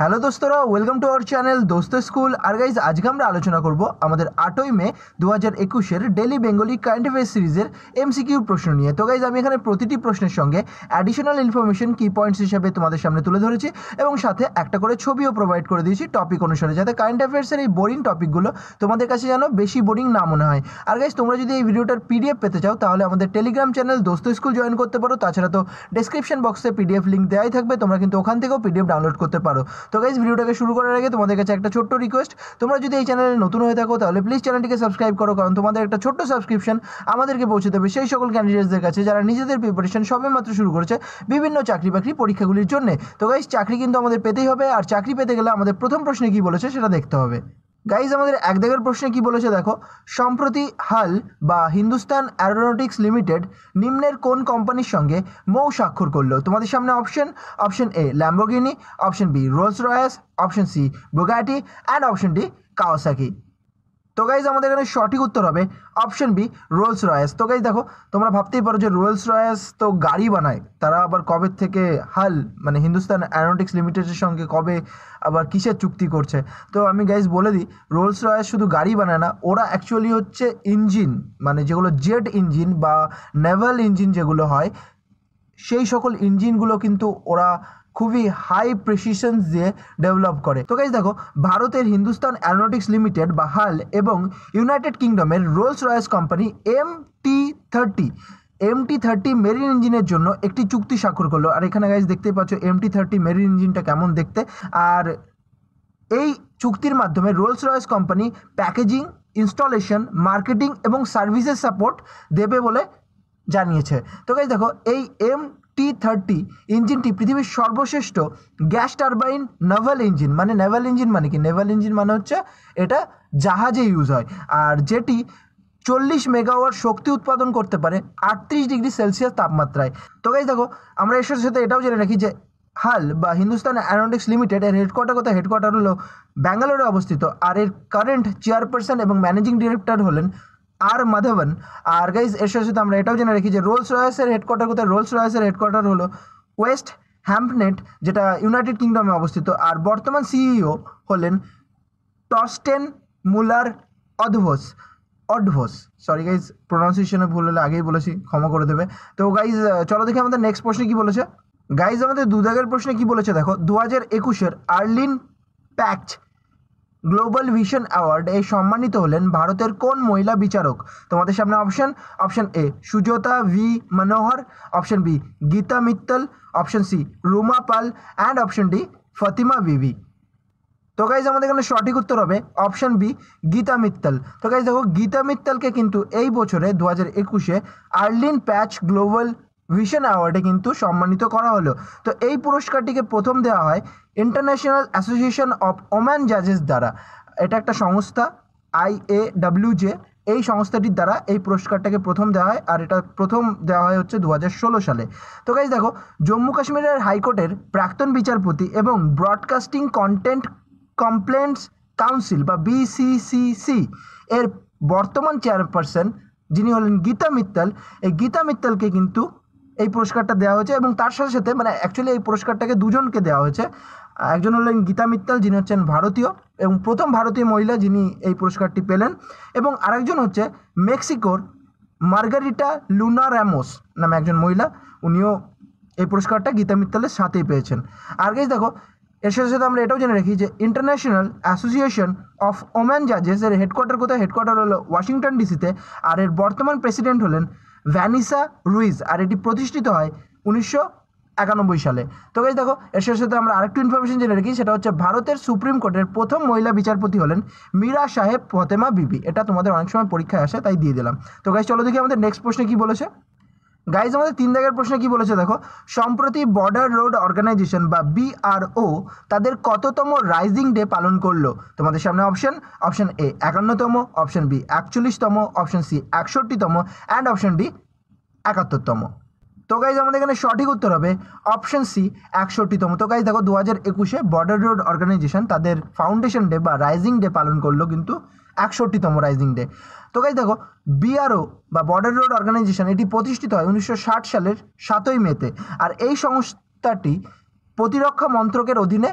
Hello दोस्तों, welcome to our channel Dosto school. और guys आज हम आलोचना करब हमारे 8 May 2021 daily Bengali current affair सीरीजर एमसीक्यू प्रश्न नहीं। तो गाइज हमें प्रतिटी प्रश्न संगे एडिशनल इनफरमेशन की पॉइंट्स हिसाब से तुम्हारे सामने तुले धरेছি এবং সাথে একটা করে ছবিও প্রোভাইড করে দিয়েছি টপিক অনুসারে, যাতে কারেন্ট অ্যাফেয়ার্সের এই বোরিং টপিকগুলো তোমাদের কাছে যেন বেশি বোরিং না মনে হয়। আর গাইজ তোমরা যদি এই ভিডিওটার পিডিএফ পেতে চাও তাহলে আমাদের Telegram channel Dosto school join করতে পারো। তাছাড়া তো ডেসক্রিপশন বক্সে পিডিএফ লিঙ্ক দেওয়াই থাকবে, তোমরা কিন্তু ওখান থেকেও পিডিএফ ডাউনলোড করতে পারো। तो गाइज भिडियो के शुरू करार आगे तुम्हारे एक छोटो रिक्वेस्ट, तुम्हारा जो चैनल नतून हो प्लिज चैनल के सबसक्राइब करो, कारण तुम्हारे एक छोटो सबसक्रिप्शन के पहुँचे देवे से सकल कैंडिडेट्स के जरा निजे प्रिपारेशन सब मात्र शुरू कर विभिन्न चाकरी बाकरी परीक्षागुलिर जन्य। तो गाइज चाकरी किन्तु हमें पेते ही है, और चाकरी पेते गेले प्रथम प्रश्न की बोलेछे सेटा देखते हैं। गाइज हमारे एक दागेर प्रश्ने कि बोलेछे देखो, सम्प्रति हाल बा हिंदुस्तान एरोनॉटिक्स लिमिटेड निम्नेर कोन कोम्पानिर संगे मऊ स्वाक्षर करलो। तुम्हारे सामने option option A Lamborghini, option B Rolls Royce, option C Bugatti and option D Kawasaki. तो गाइज हमारे एखाने सठिक उत्तर हबे अपशन बी रोल्स रॉयस। तो गाइज देखो तोमरा भाबतेई पारो जे रोल्स रॉयस तो गाड़ी बनाय, तारा आबार कबे थेके हाल माने हिंदुस्तान एरोनॉटिक्स लिमिटेडेर संगे कबे আবার কিসের চুক্তি করছে। তো আমি গাইজ বলে দিই, রোলস রয়েস শুধু গাড়ি বানায় না, ওরা অ্যাকচুয়ালি হচ্ছে ইঞ্জিন, মানে যেগুলো জেট ইঞ্জিন বা নেভাল ইঞ্জিন যেগুলো হয় সেই সকল ইঞ্জিনগুলো কিন্তু ওরা খুবই হাই প্রেসিশন দিয়ে ডেভেলপ করে। তো গাইজ দেখো ভারতের হিন্দুস্তান অ্যারোনটিক্স লিমিটেড বা হাল এবং ইউনাইটেড কিংডমের Rolls Royce company MT-30 marine ইঞ্জিনের জন্য একটি চুক্তি স্বাক্ষর করলো। আর এখানে গাইজ দেখতেই পাচ্ছ MT-30 মেরিন ইঞ্জিনটা কেমন দেখতে। আর এই চুক্তির মাধ্যমে Rolls Royce company packaging, installation, marketing এবং সার্ভিসের সাপোর্ট দেবে বলে জানিয়েছে। তো গাইজ দেখো এই MT-30 ইঞ্জিনটি পৃথিবীর সর্বশ্রেষ্ঠ গ্যাস টারবাইন নেভাল ইঞ্জিন, মানে নেভাল ইঞ্জিন মানে কি, নেভাল ইঞ্জিন মানে হচ্ছে এটা জাহাজে ইউজ হয়, আর যেটি 40 मेगावाट शक्ति उत्पादन करते 38 डिग्री सेलसियस तापमात्रा। तो गाइज देखो हमें इसर साथ जेने रखी जे हाल बा हिंदुस्तान एरोनॉटिक्स लिमिटेड एर हेडकोयार्टर कथा, हेडकोयार्टर हलो बेंगालुरु अवस्थित, और एर कारेंट चेयरपर्सन और मैनेजिंग डायरेक्टर हलन आर माधवन। और गाइज इसर साथ हमें एटाओ जेने रखी जे रोल्स रॉयस एर हेडकोयार्टर कथा, रोल्स रॉयस एर हेडकोयार्टर हलो वेस्ट हैम्पनेट जेटा यूनाइटेड किंगडमे अवस्थित, और बर्तमान सीईओ हलन Torsten Muller Otvos Otvos. Sorry guys প্রোনাউন্সিয়েশনে ভুল হলে আগেই বলেছি, ক্ষমা করে দেবে। তো গাইজ চলো দেখি আমাদের নেক্সট প্রশ্নে কি বলেছে। গাইজ আমাদের দুদাগের প্রশ্নে কি বলেছে দেখো, 2021 আর্লিন প্যাক্ট গ্লোবাল ভিশন অ্যাওয়ার্ড এ সম্মানিত হলেন ভারতের কোন মহিলা বিচারক। তোমাদের সামনে option option A Sujata V Manohar, option B Geeta Mittal, option C Ruma Pal and option D Fatima Bibi. तो गाइज हमारे एखे सठिक उत्तर है अपशन बी गीता मित्तल। तो गाइज देखो गीता मित्तल के किन्तु ए बचरे 2021 आर्लिन पैच ग्लोबल विशन अवार्डे किन्तु सम्मानित करा हलो। तो ये पुरस्कारटिके प्रथम देवा हय इंटरनैशनल एसोसिएशन अफ वोमेन जजेस द्वारा, एटा एक संस्था IAWJ এই সংস্থাটির দ্বারা এই পুরস্কারটাকে প্রথম দেওয়া হয়, আর এটা প্রথম দেওয়া হয় হচ্ছে 2016 সালে। তো গাইজ দেখো জম্মু কাশ্মীরের হাইকোর্টের প্রাক্তন বিচারপতি এবং ব্রডকাস্টিং কন্টেন্ট কমপ্লেন্টস কাউন্সিল বা BCCC এর বর্তমান চেয়ারপারসন যিনি হলেন গীতা মিত্তল, এই গীতা মিত্তলকে কিন্তু এই পুরস্কারটা দেওয়া হয়েছে। এবং তার সাথে সাথে মানে অ্যাকচুয়ালি এই পুরস্কারটাকে দুজনকে দেওয়া হয়েছে, একজন হলেন গীতা মিত্তল যিনি হচ্ছেন ভারতীয় এবং প্রথম ভারতীয় মহিলা যিনি এই পুরস্কারটি পেলেন, এবং আরেকজন হচ্ছে মেক্সিকোর মার্গারিটা লুনা র্যামোস নামে একজন মহিলা, উনিও এই পুরস্কারটা গীতা মিত্তলের সাথেই পেয়েছেন। আর গাইজ দেখো এর সাথে সাথে আমরা এটাও জেনে রাখি যে ইন্টারন্যাশনাল অ্যাসোসিয়েশন অফ ওমেন জাজেস এর হেডকোয়ার্টার কোথায়, হেডকোয়ার্টার হলো ওয়াশিংটন ডিসিতে, আর এর বর্তমান প্রেসিডেন্ট হলেন ভ্যানিসা রুইজ, আর এটি প্রতিষ্ঠিত হয় 1991 সালে। তো গাইজ দেখো এর সাথে সাথে আমরা আরেকটু ইনফরমেশন জেনে রাখি, সেটা হচ্ছে ভারতের সুপ্রিম কোর্টের প্রথম মহিলা বিচারপতি হলেন মীরা সাহেব ফতেমা বিবি, এটা তোমাদের অনেক সময় পরীক্ষায় আসে তাই দিয়ে দিলাম। তো গাইজ চলো দেখি আমাদের নেক্সট প্রশ্নে কী বলেছে। गाइज हमारे 3 दागेर प्रश्न कि बोलेछे देखो, सम्प्रति बॉर्डर रोड ऑर्गेनाइजेशन बा BRO तादेर कततम राइजिंग डे पालन करलो। तोमादेर सामने अपशन अपशन ए 51तम, अपशन बी 41तम, अपशन सी 61तम एंड अपशन डी 71तम। तो गाइज हमारे एखाने सठिक उत्तर हबे अपशन सी 61तम। तो गाइज देखो 2021 बॉर्डर रोड ऑर्गेनाइजेशन तादेर फाउंडेशन डे बा राइजिंग डे पालन करलो किन्तु 61तम राइजिंग डे। तो गाइज देखो BRO बा बॉर्डर रोड ऑर्गेनाइजेशन एटी प्रतिष्ठित है 1960 सालेर 7 मे, और यह संस्थाटी प्रतिरक्षा मंत्रकेर अधीने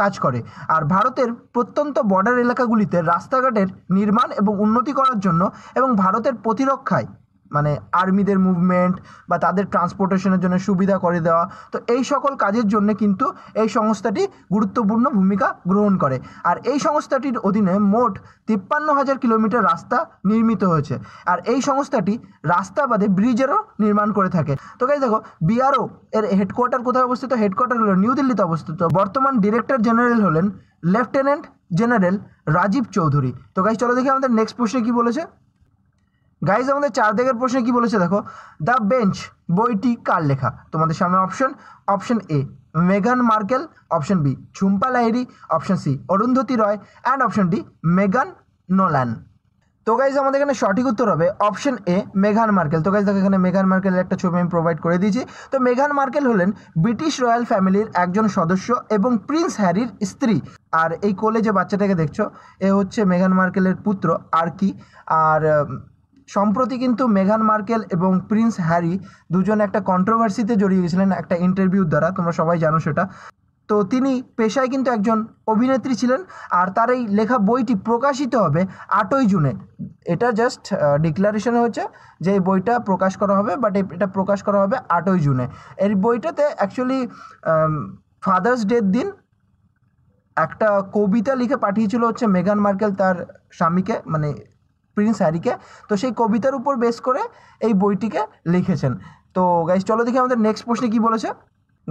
কাজ করে আর ভারতের প্রত্যন্ত বর্ডার এলাকাগুলিতে রাস্তাঘাটের নির্মাণ এবং উন্নতি করার জন্য এবং ভারতের প্রতিরক্ষায় মানে আর্মিদের মুভমেন্ট বা তাদের ট্রান্সপোর্টেশনের জন্য সুবিধা করে দেওয়া তো এই সকল কাজের জন্য কিন্তু এই সংস্থাটি গুরুত্বপূর্ণ ভূমিকা গ্রহণ করে আর এই সংস্থাটির অধীনে মোট ৫৩,০০০ কিলোমিটার রাস্তা নির্মিত হয়েছে আর এই সংস্থাটি রাস্তা বাদে ব্রিজেরও নির্মাণ করে থাকে। তো গাইস দেখো বিআরও এর হেডকোয়ার্টার কোথায় অবস্থিত? হেডকোয়ার্টার হলো নিউ দিল্লিতে অবস্থিত। বর্তমান ডিরেক্টর জেনারেল হলেন লেফটেন্যান্ট জেনারেল রাজীব চৌধুরী। তো গাইস চলো দেখি আমাদের नेक्स्ट প্রশ্নে কী বলেছে। গাইজ আমাদের চারদিকের প্রশ্নে কী বলেছে দেখো, দ্য বেঞ্চ বইটি কার লেখা? তোমাদের সামনে অপশন, অপশন এ মেগান Markle, option B Jhumpa Lahiri, option C Arundhati Roy and option D Megan Nolan. তো গাইজ আমাদের এখানে সঠিক উত্তর হবে অপশন এ মেগান মার্কেল। তো গাইজ দেখো এখানে মেগান মার্কেলের একটা ছবি আমি প্রোভাইড করে দিয়েছি। তো মেগান মার্কেল হলেন ব্রিটিশ রয়্যাল ফ্যামিলির একজন সদস্য এবং প্রিন্স হ্যারির স্ত্রী। আর এই কোলে যে বাচ্চাটাকে দেখছো এ হচ্ছে মেগান মার্কেলের পুত্র আর কি। আর সম্প্রতি কিন্তু মেগান মার্কেল এবং প্রিন্স হ্যারি দুজন একটা কন্ট্রোভার্সিতে জড়িয়ে গেছিলেন একটা ইন্টারভিউর দ্বারা, তোমরা সবাই জানো সেটা। তো তিনি পেশায় কিন্তু একজন অভিনেত্রী ছিলেন আর তার এই লেখা বইটি প্রকাশিত হবে ৮ই জুনে। এটা জাস্ট ডিক্লারেশন হয়েছে যে এই বইটা প্রকাশ করা হবে, বাট এটা প্রকাশ করা হবে ৮ই জুনে। এই বইটাতে অ্যাকচুয়ালি ফাদার্স ডের দিন একটা কবিতা লিখে পাঠিয়েছিল হচ্ছে মেগান মার্কেল তার স্বামীকে মানে প্রিন্স হ্যারিকে। তো সেই কবিতার উপর বেস করে এই বইটিকে লিখেছেন। তো গাইজ চলো দেখি আমাদের নেক্সট প্রশ্নে কী বলেছে।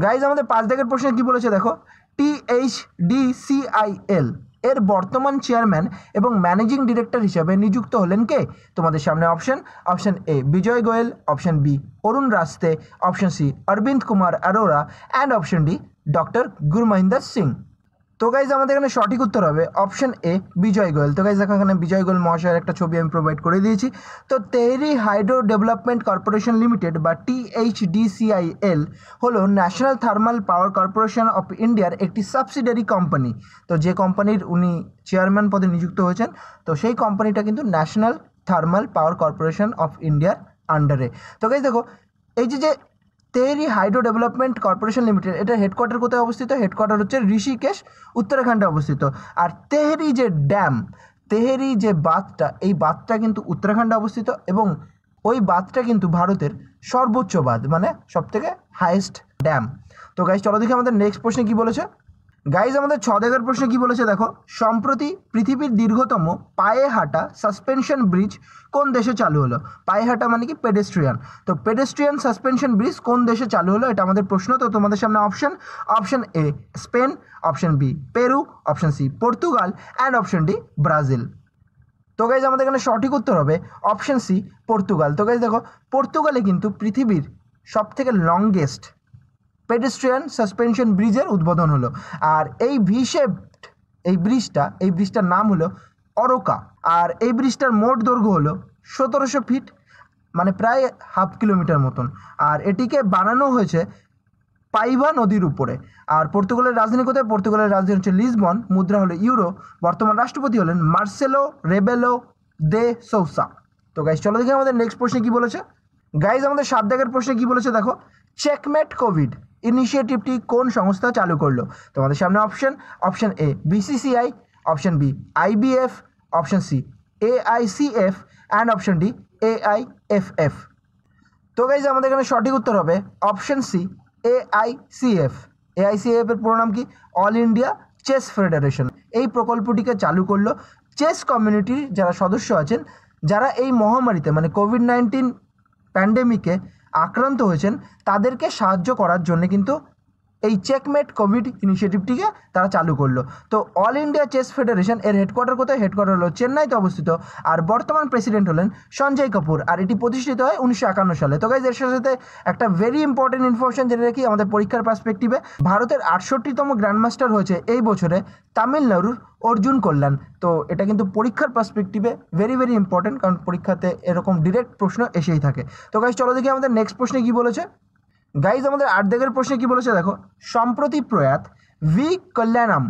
গাইজ আমাদের ৫ দাগের প্রশ্নে কী বলেছে দেখো, THDCIL এর বর্তমান চেয়ারম্যান এবং ম্যানেজিং ডিরেক্টর হিসেবে নিযুক্ত হলেন কে? তোমাদের সামনে option, option A Vijay Goel, option B Arun Raste, option C Arvind Kumar Arora and option D doctor Gurmahinder Singh. তো গাইজ আমাদের এখানে সঠিক উত্তর হবে অপশন এ বিজয় গোয়েল। তো গাইজ দেখো এখানে বিজয় গোয়েল মহাশয়ের একটা ছবি আমি প্রোভাইড করে দিয়েছি। তো Tehri hydro development corporation limited বা THDCIL হলো national thermal power corporation of ইন্ডিয়ার একটি সাবসিডারি কোম্পানি। তো যে কোম্পানির উনি চেয়ারম্যান পদে নিযুক্ত হয়েছেন তো সেই কোম্পানিটা কিন্তু national thermal power corporation of ইন্ডিয়ার আন্ডারে। তো গাইজ দেখো এই যে যে Tehri hydro development corporation limited এটার হেডকোয়ার্টার কোথায় অবস্থিত? হেডকোয়ার্টার হচ্ছে ঋষিকেশ উত্তরাখণ্ডে অবস্থিত। আর তেহরি যে ড্যাম, তেহরি যে বাঁধটা, এই বাঁধটা কিন্তু উত্তরাখণ্ডে অবস্থিত এবং ওই বাঁধটা কিন্তু ভারতের সর্বোচ্চ বাঁধ মানে সবথেকে হাইয়েস্ট ড্যাম। তো গাইজ চলো দেখি আমাদের নেক্সট প্রশ্নে কী বলেছে। গাইজ আমাদের ৬ দাগের প্রশ্নে কী বলেছে দেখো, সম্প্রতি পৃথিবীর দীর্ঘতম পায়ে হাঁটা সাসপেনশন ব্রিজ কোন দেশে চালু হলো? পায়ে হাঁটা মানে কি পেডেস্ট্রিয়ান। তো পেডেস্ট্রিয়ান সাসপেনশন ব্রিজ কোন দেশে চালু হলো এটা আমাদের প্রশ্ন। তো তোমাদের সামনে option, option A Spain, option B Peru, option C Portugal and option D Brazil. তো গাইজ আমাদের এখানে সঠিক উত্তর হবে অপশন সি পর্তুগাল। তো গাইজ দেখো পর্তুগালে কিন্তু পৃথিবীর সবথেকে লংগেস্ট পেডেস্ট্রিয়ান সাসপেনশন ব্রিজের উদ্বোধন হলো। আর এই ভি শেপড এই ব্রিজটার নাম হলো অরোকা। আর এই ব্রিজটার মোট দৈর্ঘ্য হলো ১৭০০ ফিট মানে প্রায় হাফ কিলোমিটার মতন। আর এটিকে বানানো হয়েছে পাইভা নদীর উপরে। আর পর্তুগালের রাজধানী কোথায়? পর্তুগালের রাজধানী হচ্ছে লিসবন, মুদ্রা হলো ইউরো, বর্তমান রাষ্ট্রপতি হলেন মার্সেলো রেবেলো দে সৌসা। তো গাইজ চলো দেখি আমাদের নেক্সট প্রশ্নে কী বলেছে। গাইজ আমাদের ৭ দাগের প্রশ্নে কী বলেছে দেখো, চেকমেট কোভিড ইনিশিয়েটিভটি কোন সংস্থা চালু করলো? তোমাদের সামনে option, option A BCCI, option B IBF, option C AICF and option D AIFF। তো গাইজ আমাদের এখানে সঠিক উত্তর হবে অপশন সি AICF। AICF এর পুরো নাম কি? All India chess federation. এই প্রকল্পটিকে চালু করলো চেস কমিউনিটির যারা সদস্য আছেন, যারা এই মহামারীতে মানে COVID-19 প্যান্ডেমিকে আক্রান্ত হয়েছেন তাদেরকে সাহায্য করার জন্য কিন্তু এই চেকমেট কোভিড ইনিশিয়েটিভটিকে তারা চালু করলো। তো অল ইন্ডিয়া চেস ফেডারেশন এর হেডকোয়ার্টার কোথায়? হেডকোয়ার্টার হলো চেন্নাইতে অবস্থিত। আর বর্তমান প্রেসিডেন্ট হলেন সঞ্জয় কাপুর। আর এটি প্রতিষ্ঠিত হয় ১৯৫১ সালে। তো গাইজ এর সাথে একটা ভেরি ইম্পর্টেন্ট ইনফরমেশন যেটা নাকি আমাদের পরীক্ষার পার্সপেক্টিভে, ভারতের ৬৮তম গ্র্যান্ডমাস্টার হয়েছে এই বছরে তামিলনাড়ুর অর্জুন কল্যাণ। তো এটা কিন্তু পরীক্ষার পার্সপেক্টিভে ভেরি ইম্পর্টেন্ট, কারণ পরীক্ষাতে এরকম ডিরেক্ট প্রশ্ন এসেই থাকে। তো গাইজ চলো দেখি আমাদের নেক্সট প্রশ্নে কী বলেছে। গাইজ আমাদের ৮ দাগের প্রশ্নে কী বলেছে দেখো, সম্প্রতি প্রয়াত ভি কল্যাণম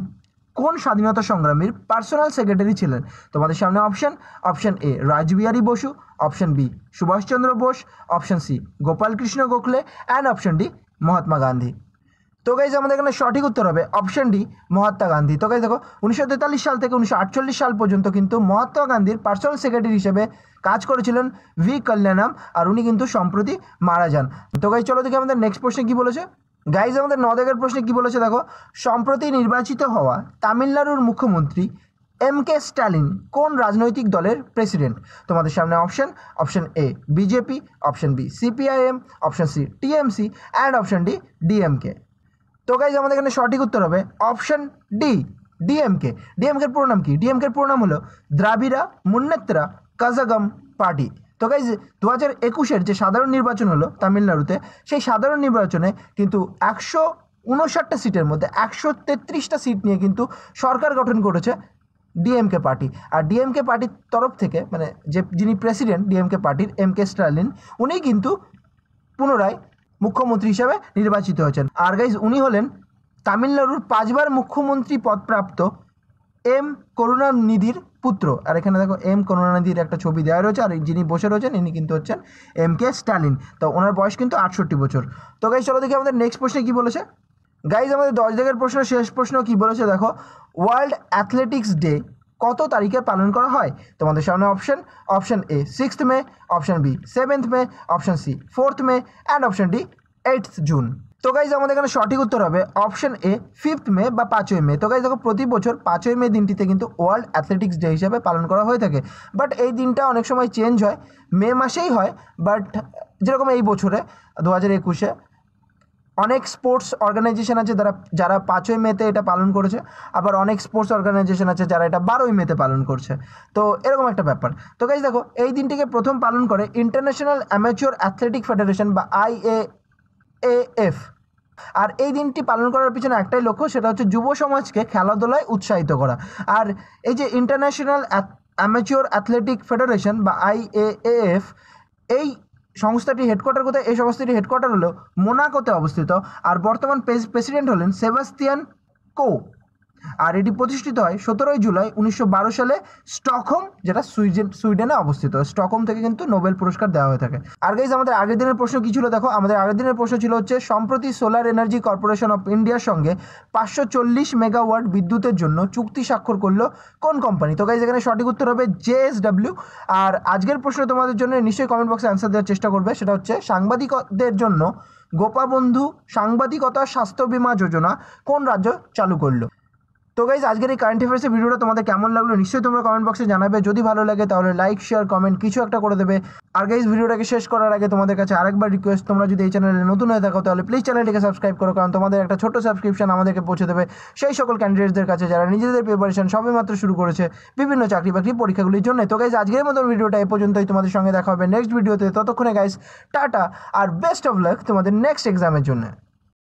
কোন স্বাধীনতা সংগ্রামীর পার্সোনাল সেক্রেটারি ছিলেন? তোমাদের সামনে option, option A Rashbehari Basu, option B Subhash Chandra Bose, option C Gopal Krishna Gokhale and option D Mahatma Gandhi. तो गाइस हमारे एखाने सठिक उत्तर होबे अपशन डी महात्मा गांधी। तो गाइस देखो 1943 साल थेके 1948 साल पर्यन्त किन्तु महात्मा गांधीर पार्सोनाल सेक्रेटारी हिसेबे काज करेछिलेन वि कल्याणम और उनी किन्तु सम्प्रति मारा जान। तो गाइस चलो देखि आमादेर नेक्स्ट प्रश्ने कि बोलेछे। गाइस आमादेर 9 दागेर प्रश्ने कि बोलेछे देखो सम्प्रति निर्वाचित हवा तमिलनाडुर मुख्यमंत्री एम के स्टालिन कौन राजनैतिक दलेर प्रेसिडेंट। तुम्हारे सामने option option A BJP, option B CPIM, option C TMC and option D DMK. तो गाइस हमारे एखाने सठिक उत्तर होबे अपशन डी डीएमके। डीएमकेर पुरो नाम कि? डीएमकेर पुरो नाम हलो द्राविड़ा मुन्नेत्रा काझागम पार्टी। तो गाइज 2021 जो साधारण निर्वाचन हलो तमिलनाडुते सेई साधारण निर्वाचने किन्तु 159 सीटेर मध्य 133 सीट निये किन्तु सरकार गठन करेछे डीएमके पार्टी। और डीएमके पार्टी तरफ थेके माने जे जिनी प्रेसिडेंट डीएमके पार्टीर एम के स्टालिन उनी किन्तु पुनराय मुख्यमंत्री हिसेबे निर्वाचित होयेछेन। और गाइज उनी हलेन तमिलनाडुर 5 बार मुख्यमंत्री पदप्राप्त एम करुणानिधिर पुत्र। और एखाने देखो एम करुणानिधिर एक छवि देওয়া रয়েছে और जिनी बसे रয়েছেন इनी किन्तु हচ্ছেন एम के स्टालिन। तो ओनार बयस किन्तु 68 বছর। तो गाइज चलो देखि आमाদের नेक्स्ट प्रश्ने कि বলেছে। गाइज हमारे 10 दागेर प्रश्न शेष प्रश्न कि बोलेछे देखो वर्ल्ड एथलेटिक्स डे कत तारीखे पालन करा हय। तुम्हारे सामने option option A 6 May, option B 7 May, option C 4 May and option D 8 June. तो गाइज हमारे एखाने सठिक उत्तर होबे अपशन ए 5 मे बा 5 मे। तो गाइज देखो प्रति बछर 5 मे दिनटीते किन्तु वर्ल्ड एथलेटिक्स डे हिसेबे पालन करा हये थाके। बाट एई दिनटा अनेक समय चेन्ज हय मे मासेई हय। बाट जेरकम एई बछरे 2021-ए अनेक स्पोर्ट्स अर्गानाइजेशन आज जरा 5 मे ये पालन कर अनेक स्पोर्ट्स अर्गानाइजेशन आज जरा ये 12 मे पालन करकम एक बेपार। तो गाइज देखो ये दिन के प्रथम पालन कर international amateur athletic federation IAAF। और ये दिन पालन करार पिछने एकटाई लक्ष्य से युव समाज के खेलाधुलाय उत्साहित करा। और ये international amateur athletic federation IAAF ये संस्थाटी हेडकोयार्टार कोथाय? एई संस्थाटी हेडकोयार्टार हलो मोनाकोते अवस्थित। और बर्तमान प्रेसिडेंट हलेन सेबास्तियान को। और एटी प्रतिष्ठित हय 17 जुलाई 1912 साले स्टकहोम जेटा सुइडेने अवस्थित। स्टकहोम थेके किन्तु नोबेल पुरस्कार देওয়া হয়ে থাকে। और गाइज आमादेर आगের দিনের প্রশ্ন কি ছিল দেখো। आमादेर आगের দিনের প্রশ্ন ছিল হচ্ছে সম্প্রতি সোলার এনার্জি কর্পোরেশন অফ ইন্ডিয়ার সঙ্গে 540 মেগাওয়াট বিদ্যুতের জন্য চুক্তি স্বাক্ষর করলো কোন কোম্পানি। তো गाइज এখানে সঠিক উত্তর হবে JSW। আর আজকের প্রশ্ন তোমাদের জন্য নিশ্চয়ই কমেন্ট বক্সে অ্যানসার দেওয়ার চেষ্টা করবে। সেটা হচ্ছে সাংবাদিকদের জন্য গোপাবন্ধু সাংবাদিকতা স্বাস্থ্য বীমা যোজনা কোন রাজ্য চালু করলো। तो गाइज आज के करंट अफेयर्स भिडियो तुम्हारा केमन लगलो निश्चय तुम्हारा कमेंट बक्से जानाबे। जो भालो लगे तो लाइक शेयर कमेंट किछु एकटा करे देबे। और गाइज भिडियो के शेष करार आगे तुम्हारे काछे आरेकबार रिक्वेस्ट तुम्हारा जो इस चैनल नतून होये थाको ताहले प्लिज चैनल के सबसक्राइब करो कारण तुम्हारे एक छोटो सबसक्रिप्शन आमादेरके पहुंचे देबे सेई सकल कैंडिडेट्सदेर काछे जारा निजेदेर प्रिपारेशन सबे मात्र शुरू करेछे विभिन्न चाकरी बाकरी परीक्षागुलिर जोन्नो। तो गाइज आजकेर मतो भिडियोटा ए पर्यन्तई। तुम्हारे संगे देखा होबे नेक्स्ट भिडियोते। ततक्षणे गाइज टाटा और बेस्ट अफ लक तुम्हारे नेक्स्ट एग्जामेर जोन्नो।